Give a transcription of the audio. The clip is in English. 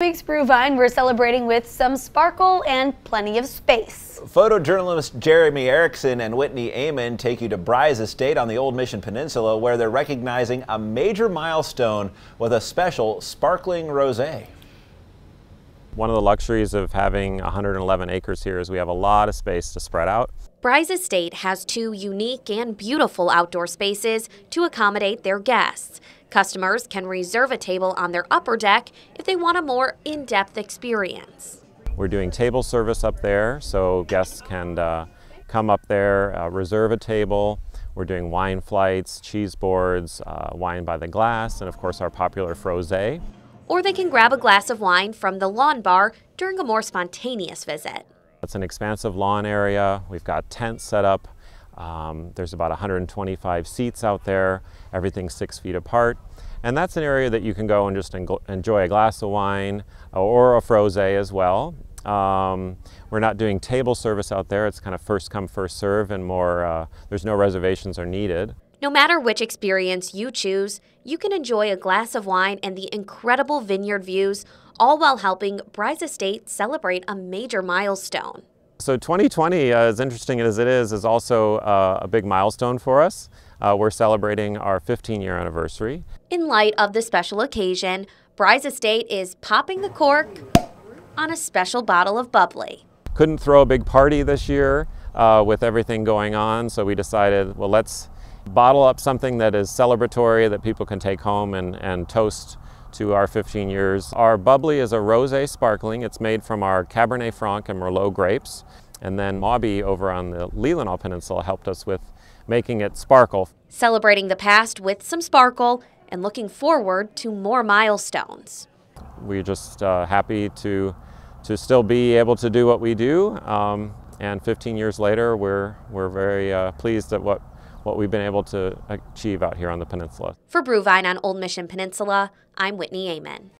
This week's Brewvine we're celebrating with some sparkle and plenty of space. Photojournalists Jeremy Erickson and Whitney Eyman take you to Brys Estate on the Old Mission Peninsula, where they're recognizing a major milestone with a special sparkling rosé. One of the luxuries of having 111 acres here is we have a lot of space to spread out. Brys Estate has two unique and beautiful outdoor spaces to accommodate their guests. Customers can reserve a table on their upper deck if they want a more in-depth experience. We're doing table service up there, so guests can come up there, reserve a table. We're doing wine flights, cheese boards, wine by the glass, and of course our popular frosé. Or they can grab a glass of wine from the lawn bar during a more spontaneous visit. It's an expansive lawn area. We've got tents set up. There's about 125 seats out there, everything's 6 feet apart. And that's an area that you can go and just enjoy a glass of wine or a frosé as well. We're not doing table service out there. It's kind of first come, first serve, and more, there's no reservations are needed. No matter which experience you choose, you can enjoy a glass of wine and the incredible vineyard views, all while helping Brys Estate celebrate a major milestone. So 2020, as interesting as it is also a big milestone for us. We're celebrating our 15-year anniversary. In light of the special occasion, Brys Estate is popping the cork on a special bottle of bubbly. Couldn't throw a big party this year with everything going on, so we decided, well, let's bottle up something that is celebratory that people can take home and toast to our 15 years. Our bubbly is a rosé sparkling. It's made from our Cabernet Franc and Merlot grapes. And then Mobby over on the Leelanau Peninsula helped us with making it sparkle. Celebrating the past with some sparkle and looking forward to more milestones. We're just happy to still be able to do what we do. And 15 years later, we're very pleased at what we've been able to achieve out here on the peninsula. For Brewvine on Old Mission Peninsula, I'm Whitney Eyman.